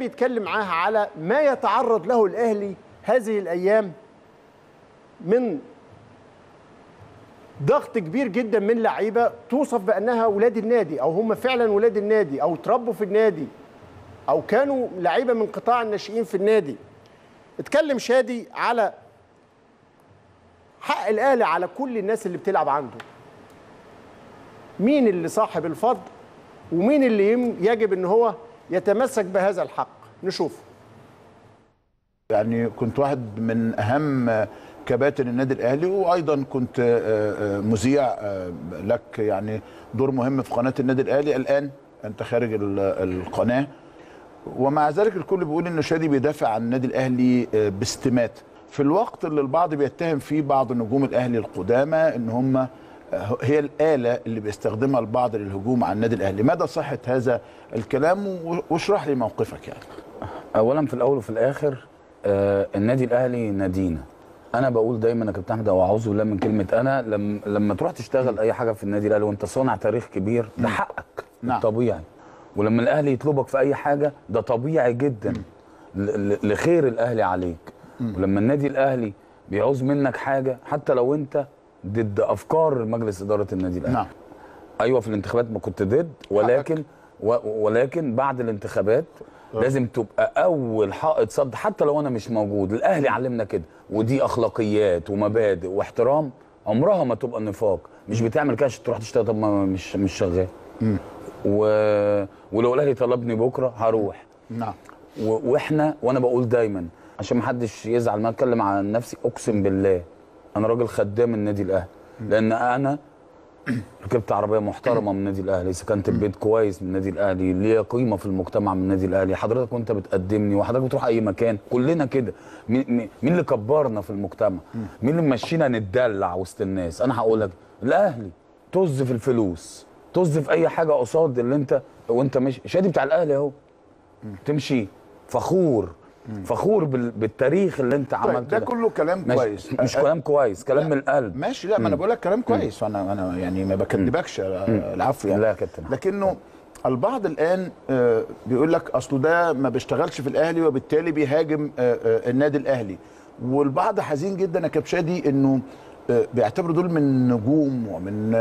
بيتكلم معاها على ما يتعرض له الأهلي هذه الأيام من ضغط كبير جدا من لعيبة توصف بأنها ولاد النادي أو هم فعلا ولاد النادي أو تربوا في النادي أو كانوا لعيبة من قطاع الناشئين في النادي. اتكلم شادي على حق الأهلي على كل الناس اللي بتلعب عنده، مين اللي صاحب الفضل ومين اللي يجب ان هو يتمسك بهذا الحق. نشوف. يعني كنت واحد من اهم كباتن النادي الاهلي، وايضا كنت مذيع لك، يعني دور مهم في قناه النادي الاهلي. الان انت خارج القناه، ومع ذلك الكل بيقول ان شادي بيدافع عن النادي الاهلي باستمات، في الوقت اللي البعض بيتهم فيه بعض نجوم الاهلي القدامى ان هم هي الآلة اللي بيستخدمها البعض للهجوم على النادي الأهلي. مدى صحة هذا الكلام، واشرح لي موقفك. يعني أولا في الأول وفي الآخر النادي الأهلي نادينا. أنا بقول دايما يا كابتن أحمد، وأعوذ بالله من كلمة أنا، لما تروح تشتغل أي حاجة في النادي الأهلي وأنت صانع تاريخ كبير، ده حقك الطبيعي. ولما الأهلي يطلبك في أي حاجة ده طبيعي جدا لخير الأهلي عليك. ولما النادي الأهلي بيعوز منك حاجة حتى لو أنت ضد افكار مجلس اداره النادي الاهلي. نعم. ايوه في الانتخابات ما كنت ضد، ولكن ولكن بعد الانتخابات لازم تبقى اول حائط صد حتى لو انا مش موجود. الاهلي علمنا كده، ودي اخلاقيات ومبادئ واحترام، عمرها ما تبقى نفاق. مش بتعمل كده عشان تروح تشتغل، طب ما مش شغال. ولو الاهلي طلبني بكره هروح. نعم. واحنا وانا بقول دايما عشان ما حدش يزعل، ما اتكلم عن نفسي، اقسم بالله أنا راجل خدام النادي الأهلي، لأن أنا ركبت عربية محترمة من النادي الأهلي، سكنت البيت كويس من النادي الأهلي، ليا قيمة في المجتمع من النادي الأهلي. حضرتك وأنت بتقدمني، وحضرتك بتروح أي مكان، كلنا كده. مين اللي كبرنا في المجتمع؟ مين اللي مشينا نتدلع وسط الناس؟ أنا هقول لك الأهلي. طز في الفلوس، طز في أي حاجة قصاد اللي أنت وأنت ماشي. شادي بتاع الأهلي أهو، تمشي فخور بالتاريخ اللي انت عملته. ده كله كلام كويس، مش كلام كويس، كلام من القلب. ماشي. لا، ما انا بقول لك كلام كويس، انا يعني ما بكذبكش. العفو يعني. لا يا كابتن، لكنه البعض الان بيقول لك اصل ده ما بيشتغلش في الاهلي وبالتالي بيهاجم النادي الاهلي، والبعض حزين جدا يا كابتن شادي انه بيعتبروا دول من نجوم ومن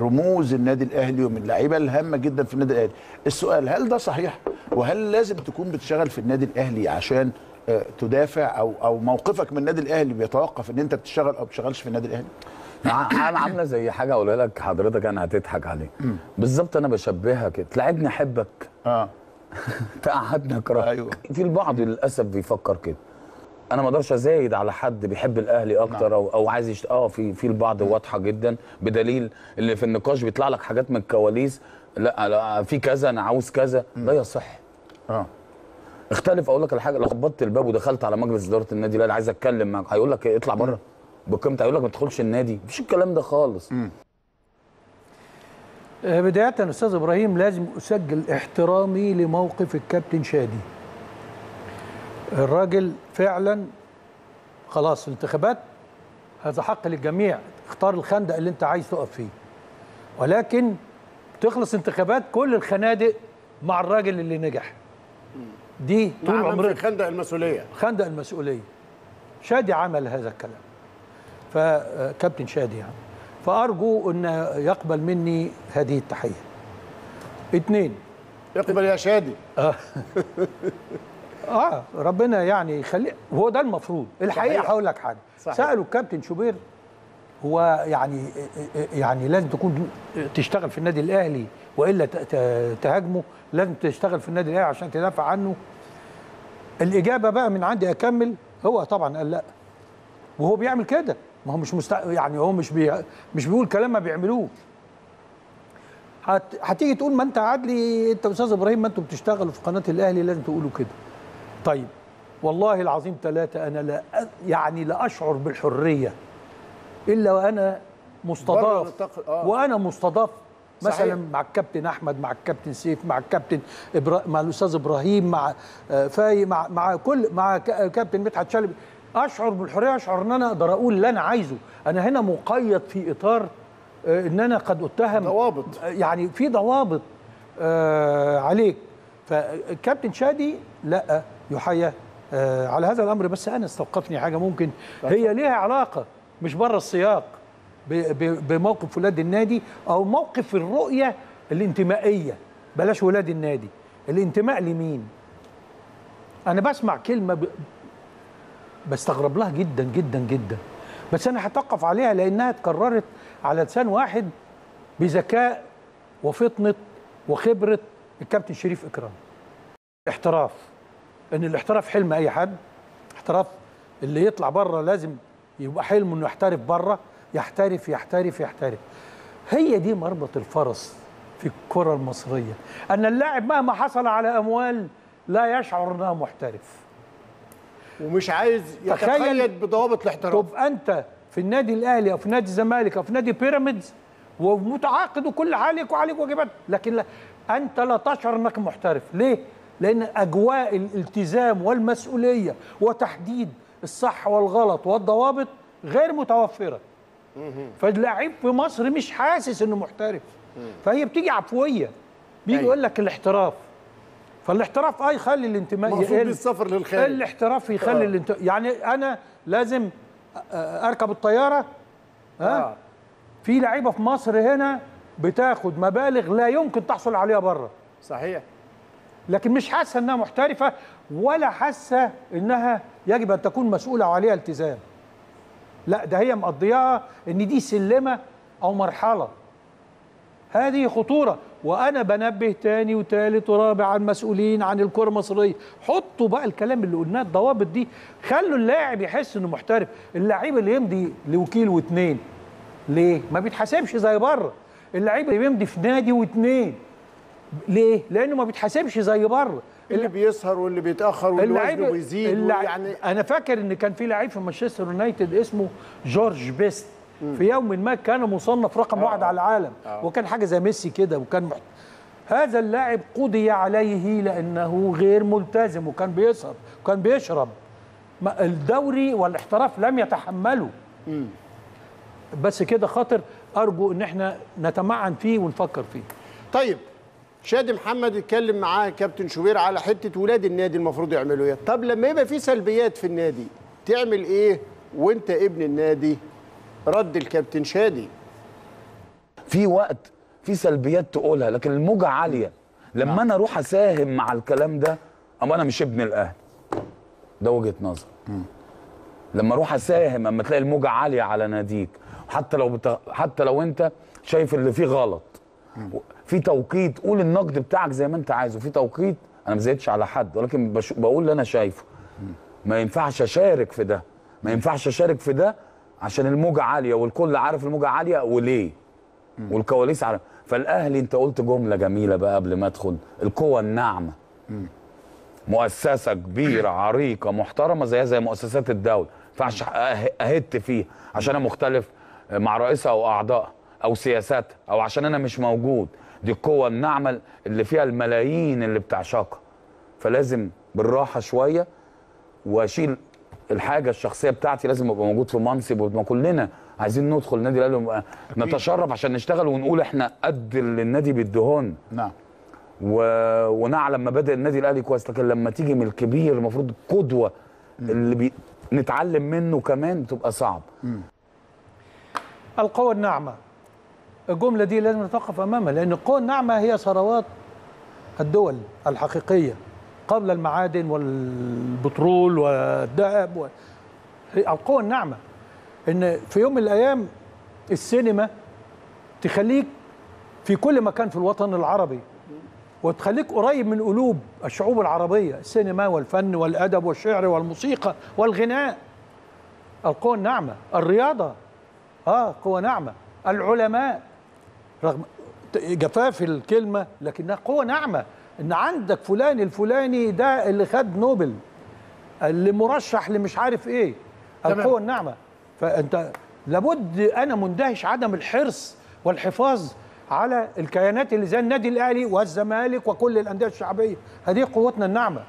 رموز النادي الاهلي ومن اللعيبه الهامه جدا في النادي الاهلي. السؤال، هل ده صحيح؟ وهل لازم تكون بتشتغل في النادي الاهلي عشان تدافع، او موقفك من النادي الاهلي بيتوقف ان انت بتشتغل او ما بتشتغلش في النادي الاهلي؟ انا عامله زي حاجه اقولها لك حضرتك، انا هتضحك عليه بالظبط. انا بشبهها كده، تلاعبني احبك، تقعدني اكرهك. أيوة. في البعض للاسف بيفكر كده. انا ما اقدرش ازايد على حد بيحب الاهلي اكتر. نعم. او عايز في البعض واضحه جدا، بدليل اللي في النقاش بيطلع لك حاجات من الكواليس. لا في كذا، انا عاوز كذا. لا يصح. اختلف. اقول لك الحاجه، لو خبطت الباب ودخلت على مجلس اداره النادي الاهلي عايز اتكلم معاك، هيقول لك اطلع بره بقيمتك، هيقول لك ما تدخلش النادي. مفيش الكلام ده خالص. بدايه استاذ ابراهيم، لازم اسجل احترامي لموقف الكابتن شادي. الراجل فعلا خلاص، الانتخابات هذا حق للجميع، اختار الخندق اللي انت عايز تقف فيه، ولكن تخلص انتخابات كل الخنادق مع الراجل اللي نجح. دي طول عمرنا خندق المسؤوليه، خندق المسؤوليه. شادي عمل هذا الكلام، فكابتن شادي يعني، فارجو ان يقبل مني هذه التحيه. اتنين، اقبل يا شادي. ربنا يعني يخليه، هو ده المفروض. الحقيقه هقول لك حاجه، سالوا الكابتن شوبير، هو يعني لازم تكون تشتغل في النادي الاهلي والا تهاجمه؟ لازم تشتغل في النادي الاهلي عشان تدافع عنه. الاجابه بقى من عندي اكمل، هو طبعا قال لا، وهو بيعمل كده. ما هو مش يعني هو مش بيقول كلام ما بيعملوه. هتيجي تقول ما انت عدلي، انت استاذ ابراهيم ما انتوا بتشتغلوا في قناه الاهلي لازم تقولوا كده. طيب والله العظيم ثلاثه، انا لا يعني لا اشعر بالحريه الا وانا مستضاف، وانا مستضاف مثلا مع الكابتن احمد، مع الكابتن سيف، مع الكابتن مع الاستاذ ابراهيم، مع فاي، مع كابتن مدحت شلبي. اشعر بالحريه، اشعر ان انا اقدر اقول اللي انا عايزه. انا هنا مقيد في اطار ان انا قد اتهم، ضوابط يعني، في ضوابط عليك. فالكابتن شادي لا يحيى على هذا الامر. بس انا استوقفني حاجه ممكن هي ليها علاقه مش بره السياق بموقف ولاد النادي او موقف الرؤيه الانتمائيه، بلاش ولاد النادي، الانتماء لمين؟ انا بسمع كلمه بستغرب لها جدا جدا جدا، بس انا هتوقف عليها لانها اتكررت على لسان واحد بذكاء وفطنه وخبره الكابتن شريف اكرام. الاحتراف، ان الاحتراف حلم اي حد، احتراف اللي يطلع بره لازم يبقى حلمه انه يحترف بره، يحترف يحترف يحترف. هي دي مربط الفرس في الكره المصريه، ان اللاعب مهما حصل على اموال لا يشعر انها محترف ومش عايز يتقيد بضوابط الاحتراف. طب انت في النادي الاهلي او في نادي الزمالك او في نادي بيراميدز ومتعاقد وكل عليك وعليك واجبات، لكن لا، انت لا تشعر انك محترف. ليه؟ لان اجواء الالتزام والمسؤوليه وتحديد الصح والغلط والضوابط غير متوفره. فاللاعب في مصر مش حاسس انه محترف، فهي بتيجي عفويه، بيجي يقول لك الاحتراف. فالاحتراف يخلي الانتماء يقل، مقصود بالسفر للخارج، الاحتراف يخلي الانتماء. يعني انا لازم اركب الطياره. في لعيبه في مصر هنا بتاخد مبالغ لا يمكن تحصل عليها بره، صحيح، لكن مش حاسه انها محترفه ولا حاسه انها يجب ان تكون مسؤوله وعليها التزام. لا، ده هي مقضياها ان دي سلمه او مرحله. هذه خطوره، وانا بنبه تاني وتالت ورابع عن المسؤولين عن الكره المصريه، حطوا بقى الكلام اللي قلناه، الضوابط دي، خلوا اللاعب يحس انه محترف. اللاعب اللي يمضي لوكيل واثنين ليه؟ ما بيتحاسبش زي بره. اللاعب اللي بيمضي في نادي واثنين ليه؟ لانه ما بيتحاسبش زي بره. اللي بيسهر واللي بيتاخر واللي وزنه بيزيد، يعني انا فاكر ان كان في لعيب في مانشستر يونايتد اسمه جورج بيست، في يوم ما كان مصنف رقم واحد على العالم، وكان حاجه زي ميسي كده، وكان هذا اللاعب قضي عليه لانه غير ملتزم، وكان بيسهر وكان بيشرب. الدوري والاحتراف لم يتحمله. بس كده خاطر ارجو ان احنا نتمعن فيه ونفكر فيه. طيب شادي محمد اتكلم معاه كابتن شوبير على حته ولاد النادي المفروض يعملوا ايه؟ طب لما يبقى في سلبيات في النادي تعمل ايه وانت ابن النادي؟ رد الكابتن شادي. في وقت في سلبيات تقولها، لكن الموجه عاليه. لما انا اروح اساهم مع الكلام ده، اما انا مش ابن الاهلي. ده وجهه نظر. لما اروح اساهم، اما تلاقي الموجه عاليه على ناديك، حتى لو انت شايف اللي فيه غلط، في توقيت قول النقد بتاعك زي ما انت عايزه، في توقيت انا ما زيدتش على حد، ولكن بقول اللي انا شايفه. ما ينفعش اشارك في ده، ما ينفعش اشارك في ده عشان الموجه عاليه والكل عارف الموجه عاليه وليه، والكواليس عارف. فالاهلي انت قلت جمله جميله بقى قبل ما ادخل، القوه الناعمه. مؤسسه كبيره عريقه محترمه زي مؤسسات الدوله، ما ينفعش اهت فيها عشان انا مختلف مع رئيسها او اعضائها او سياساتها او عشان انا مش موجود. دي القوه الناعمه اللي فيها الملايين اللي بتعشقها. فلازم بالراحه شويه واشيل الحاجه الشخصيه بتاعتي، لازم ابقى موجود في منصب، وما كلنا عايزين ندخل النادي الاهلي نتشرف عشان نشتغل ونقول احنا قد اللي النادي بيديهولنا. نعم. ونعلم مبادئ النادي الاهلي كويس، لكن لما تيجي من الكبير المفروض القدوه اللي نتعلم منه كمان بتبقى صعب. القوه الناعمه، الجمله دي لازم نتوقف امامها، لان القوه الناعمه هي ثروات الدول الحقيقيه قبل المعادن والبترول والذهب القوه الناعمه. ان في يوم من الايام السينما تخليك في كل مكان في الوطن العربي، وتخليك قريب من قلوب الشعوب العربيه، السينما والفن والادب والشعر والموسيقى والغناء، القوه الناعمه. الرياضه قوه ناعمه. العلماء رغم جفاف الكلمه لكنها قوه ناعمه، ان عندك فلان الفلاني ده اللي خد نوبل، اللي مرشح اللي مش عارف ايه، القوه الناعمه. فانت لابد، انا مندهش عدم الحرص والحفاظ على الكيانات اللي زي النادي الاهلي والزمالك وكل الانديه الشعبيه، هذه قوتنا الناعمه.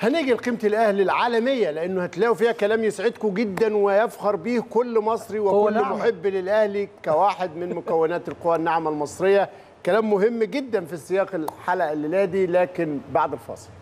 هنيجي لقيمه الاهلي العالميه، لانه هتلاقوا فيها كلام يسعدكم جدا ويفخر به كل مصري وكل محب للاهلي كواحد من مكونات القوى الناعمه المصريه. كلام مهم جدا في السياق الحلقه الليله دي، لكن بعد الفاصل.